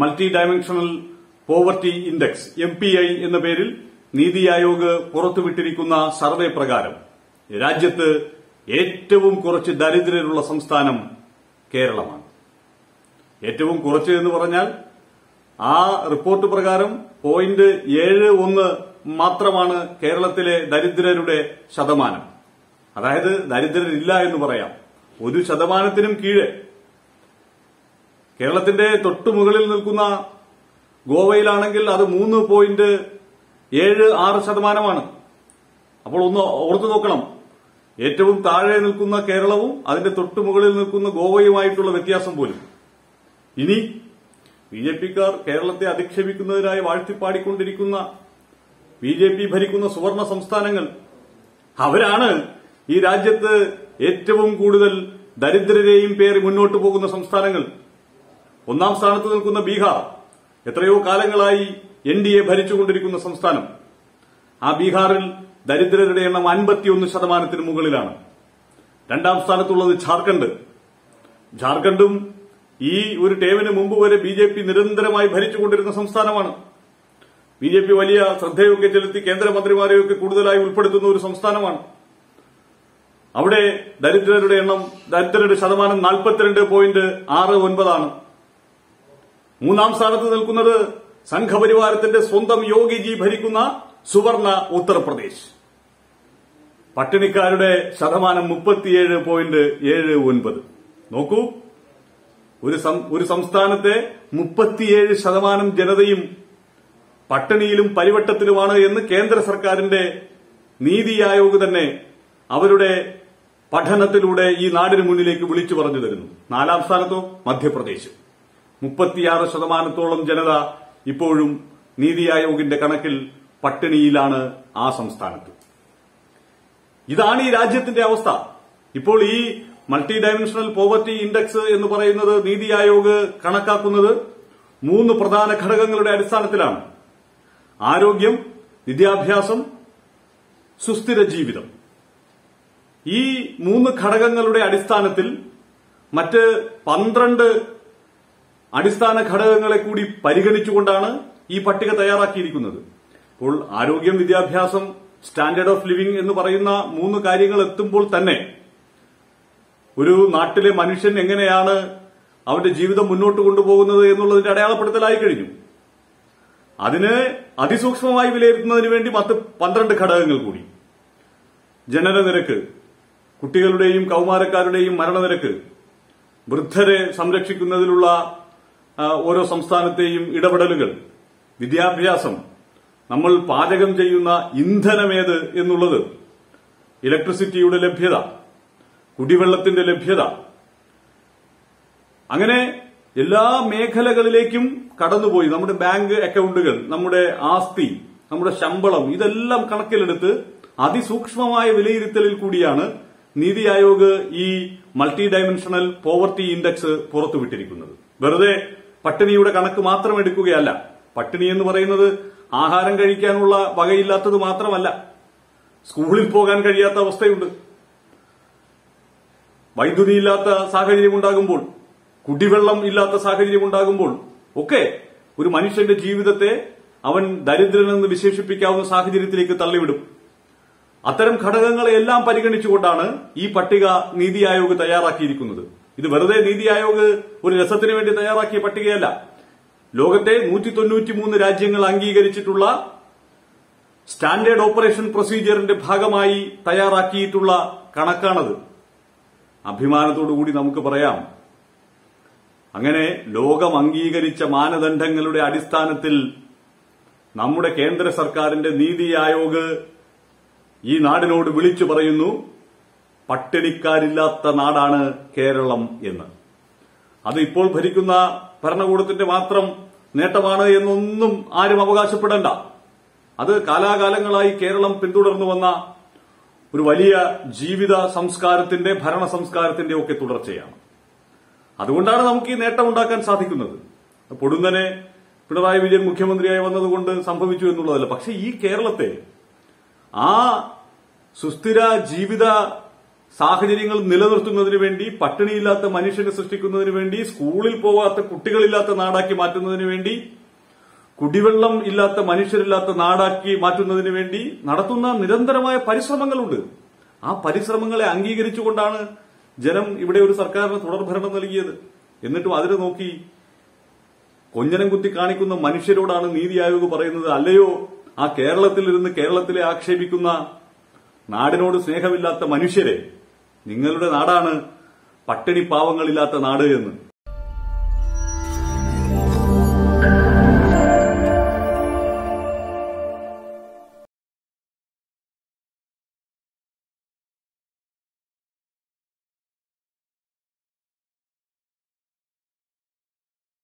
Multi dimensional poverty index MPI എന്ന പേരിൽ NITI Aayog പുറത്തുവിട്ടിരിക്കുന്ന survey പ്രകാരം രാജ്യത്ത് ഏറ്റവും കുറച്ച് ദരിദ്രരുള്ള സംസ്ഥാനം കേരളമാണ്. ഏറ്റവും കുറച്ച് എന്ന് പറഞ്ഞാൽ ആ റിപ്പോർട്ട് പ്രകാരം 0.71 മാത്രമാണ് കേരളത്തിലെ ദരിദ്രരുടെ ശതമാനം. അതായത് ദരിദ്രരില്ല എന്ന് പറയാം. 1% കീഴെ കേരളത്തിന്റെ തൊട്ടുമുകളിൽ നിൽക്കുന്ന ഗോവയിലാണെങ്കിൽ അത് 3.76%. അപ്പോൾ ഒന്ന് ഓർത്തു നോക്കണം, ഏറ്റവും താഴെ നിൽക്കുന്ന കേരളവും അതിന്റെ തൊട്ടുമുകളിൽ നിൽക്കുന്ന ഗോവയുമായിട്ടുള്ള വ്യത്യാസം പോലും. ഇനി ബിജെപിക്കാർ കേരളത്തെ അധിക്ഷേപിക്കുന്നതിനായി വാഴ്ത്തിപ്പാടിക്കൊണ്ടിരിക്കുന്ന BJP ഭരിക്കുന്ന സുവർണ സംസ്ഥാനങ്ങൾ, അവരാണ് ഈ രാജ്യത്ത് ഏറ്റവും കൂടുതൽ ദരിദ്രരെയും പേറി മുന്നോട്ട് പോകുന്ന സംസ്ഥാനങ്ങൾ. 1ാം സ്ഥാനത്ത് നിൽക്കുന്ന ബീഹാർ എത്രയോ കാലങ്ങളായി NDA ഭരിച്ചുകൊണ്ടിരിക്കുന്ന സംസ്ഥാനം. ആ ബീഹാറിൽ ദരിദ്രരുടെ എണ്ണം 51% മുകളിലാണ്. 2ാം സ്ഥാനത്തുള്ളത് ഝാർഖണ്ഡും ഈ ഒരു ടേമിന് മുമ്പ് വരെ BJP നിരന്തരമായി ഭരിച്ചുകൊണ്ടിരുന്ന സംസ്ഥാനമാണ്. BJP വലിയ ശ്രദ്ധയൊക്കെ ചെലുത്തി കേന്ദ്രമന്ത്രിമാരെയൊക്കെ കൂടുതലായി ഉൾപ്പെടുത്തുന്ന ഒരു സംസ്ഥാനമാണ്. അവിടെ ദരിദ്രരുടെ ശതമാനം 42.69%. 3ാം സ്ഥാനത്ത് നിൽക്കുന്നത് സംഘപരിവാരത്തിന്റെ സ്വന്തം യോഗിജി ഭരിക്കുന്ന സുവർണ ഉത്തർപ്രദേശ്. പട്ടിണിക്കാരുടെ ശതമാനം 37.79%. നോക്കൂ, ഒരു സംസ്ഥാനത്തെ 37% ജനതയും പട്ടിണിയിലും പരിവട്ടത്തിലുമാണ് എന്ന് കേന്ദ്ര സർക്കാരിന്റെ നീതി ആയോഗ് തന്നെ അവരുടെ പഠനത്തിലൂടെ ഈ നാടിന് മുന്നിലേക്ക് വിളിച്ചു പറഞ്ഞു തരുന്നു. 4ാം സ്ഥാനത്തോ മധ്യപ്രദേശ്. 36%-ഓളം ജനത ഇപ്പോഴും നീതി ആയോഗിന്റെ കണക്കിൽ പട്ടിണിയിലാണ് ആ സംസ്ഥാനത്ത്. ഇതാണ് ഈ രാജ്യത്തിന്റെ അവസ്ഥ. ഇപ്പോൾ ഈ മൾട്ടി ഡയമെൻഷണൽ പോവർട്ടി ഇൻഡെക്സ് എന്ന് പറയുന്നത് നീതി ആയോഗ് കണക്കാക്കുന്നത് 3 പ്രധാന ഘടകങ്ങളുടെ അടിസ്ഥാനത്തിലാണ്. ആരോഗ്യം, വിദ്യാഭ്യാസം, സുസ്ഥിര ജീവിതം. ഈ 3 ഘടകങ്ങളുടെ അടിസ്ഥാനത്തിൽ മറ്റ് 12 അടിസ്ഥാന ഘടകങ്ങളെ കൂടി പരിഗണിച്ചുകൊണ്ടാണ് ഈ പട്ടിക തയ്യാറാക്കിയിരിക്കുന്നത്. അപ്പോൾ ആരോഗ്യം, വിദ്യാഭ്യാസം, സ്റ്റാൻഡേർഡ് ഓഫ് ലിവിംഗ് എന്ന് പറയുന്ന 3 കാര്യങ്ങൾ എത്തുമ്പോൾ തന്നെ ഒരു നാട്ടിലെ മനുഷ്യൻ എങ്ങനെയാണ് അവന്റെ ജീവിതം മുന്നോട്ട് കൊണ്ടുപോകുന്നത് എന്നുള്ളതിന്റെ അടയാളപ്പെടുത്തലായി കഴിഞ്ഞു. അതിനെ അതിസൂക്ഷ്മമായി വിലയിരുത്തുന്നതിന് വേണ്ടി മറ്റ് 12 ഘടകങ്ങൾ കൂടി. ജനനനിരക്ക്, കുട്ടികളുടെയും കൌമാരക്കാരുടെയും മരണനിരക്ക്, വൃദ്ധരെ സംരക്ഷിക്കുന്നതിലുള്ള ഓരോ സംസ്ഥാനത്തെയും ഇടപെടലുകൾ, വിദ്യാഭ്യാസം, നമ്മൾ പാചകം ചെയ്യുന്ന ഇന്ധനമേത് എന്നുള്ളത്, ഇലക്ട്രിസിറ്റിയുടെ ലഭ്യത, കുടിവെള്ളത്തിന്റെ ലഭ്യത, അങ്ങനെ എല്ലാ മേഖലകളിലേക്കും കടന്നുപോയി നമ്മുടെ ബാങ്ക് അക്കൌണ്ടുകൾ, നമ്മുടെ ആസ്തി, നമ്മുടെ ശമ്പളം, ഇതെല്ലാം കണക്കിലെടുത്ത് അതിസൂക്ഷ്മമായ വിലയിരുത്തലിൽ കൂടിയാണ് നീതി ആയോഗ് ഈ മൾട്ടി ഡയമെൻഷണൽ പോവർട്ടി ഇൻഡെക്സ് പുറത്തുവിട്ടിരിക്കുന്നത്. വെറുതെ പട്ടിണിയുടെ കണക്ക് മാത്രം എടുക്കുകയല്ല. പട്ടിണി എന്ന് പറയുന്നത് ആഹാരം കഴിക്കാനുള്ള വകയില്ലാത്തത് മാത്രമല്ല, സ്കൂളിൽ പോകാൻ കഴിയാത്ത അവസ്ഥയുണ്ട്, വൈദ്യുതിയില്ലാത്ത സാഹചര്യമുണ്ടാകുമ്പോൾ, കുടിവെള്ളം ഇല്ലാത്ത സാഹചര്യമുണ്ടാകുമ്പോൾ ഒക്കെ ഒരു മനുഷ്യന്റെ ജീവിതത്തെ അവൻ ദരിദ്രനെന്ന് വിശേഷിപ്പിക്കാവുന്ന സാഹചര്യത്തിലേക്ക് തള്ളിവിടും. അത്തരം ഘടകങ്ങളെല്ലാം പരിഗണിച്ചുകൊണ്ടാണ് ഈ പട്ടിക നീതി ആയോഗ് തയ്യാറാക്കിയിരിക്കുന്നത്. ഇത് വെറുതെ നീതി ആയോഗ് ഒരു രസത്തിന് വേണ്ടി തയ്യാറാക്കിയ പട്ടികയല്ല. ലോകത്തെ 193 രാജ്യങ്ങൾ അംഗീകരിച്ചിട്ടുള്ള സ്റ്റാൻഡേർഡ് ഓപ്പറേഷൻ പ്രൊസീജിയറിന്റെ ഭാഗമായി തയ്യാറാക്കിയിട്ടുള്ള കണക്കാണത്. അഭിമാനത്തോടുകൂടി നമുക്ക് പറയാം, അങ്ങനെ ലോകം അംഗീകരിച്ച മാനദണ്ഡങ്ങളുടെ അടിസ്ഥാനത്തിൽ നമ്മുടെ കേന്ദ്ര സർക്കാരിന്റെ നീതി ആയോഗ് ഈ നാടിനോട് വിളിച്ചു പറയുന്നു, പട്ടിണിക്കാരില്ലാത്ത നാടാണ് കേരളം എന്ന്. അത് ഇപ്പോൾ ഭരിക്കുന്ന ഭരണകൂടത്തിന്റെ മാത്രം നേട്ടമാണ് എന്നൊന്നും ആരും അവകാശപ്പെടേണ്ട. അത് കാലാകാലങ്ങളായി കേരളം പിന്തുടർന്നു വന്ന ഒരു വലിയ ജീവിത സംസ്കാരത്തിന്റെ, ഭരണ സംസ്കാരത്തിന്റെ ഒക്കെ തുടർച്ചയാണ്. അതുകൊണ്ടാണ് നമുക്ക് ഈ നേട്ടം ഉണ്ടാക്കാൻ സാധിക്കുന്നത്. പൊടുന്നനെ പിണറായി വിജയൻ മുഖ്യമന്ത്രിയായി വന്നതുകൊണ്ട് സംഭവിച്ചു എന്നുള്ളതല്ല. പക്ഷേ ഈ കേരളത്തെ ആ സുസ്ഥിര ജീവിത സാഹചര്യങ്ങൾ നിലനിർത്തുന്നതിനു വേണ്ടി പട്ടിണിയില്ലാത്ത മനുഷ്യനെ സൃഷ്ടിക്കുന്നതിനു വേണ്ടി സ്കൂളിൽ പോകാത്ത കുട്ടികളില്ലാത്ത നാടാക്കി മാറ്റുന്നതിനു വേണ്ടി കുടിവെള്ളം ഇല്ലാത്ത മനുഷ്യരില്ലാത്ത നാടാക്കി മാറ്റുന്നതിനു വേണ്ടി നടത്തുന്ന നിരന്തരമായ പരിശ്രമങ്ങളുണ്ട്. ആ പരിശ്രമങ്ങളെ അംഗീകരിച്ചുകൊണ്ടാണ് ജനം ഇവിടെ ഒരു സർക്കാരിന് തുടർഭരണം നൽകിയത്. എന്നിട്ടും അതിനെ നോക്കി കൊഞ്ഞനം കുത്തി കാണിക്കുന്ന മനുഷ്യരോടാണ് നീതി ആയോഗ് പറയുന്നത്, അല്ലയോ ആ കേരളത്തിലിരുന്ന് കേരളത്തിലെ ആക്ഷേപിക്കുന്ന നാടിനോട് സ്നേഹമില്ലാത്ത മനുഷ്യരെ, നിങ്ങളുടെ നാടാണ് പട്ടിണി പാവങ്ങളില്ലാത്ത നാട് എന്ന്.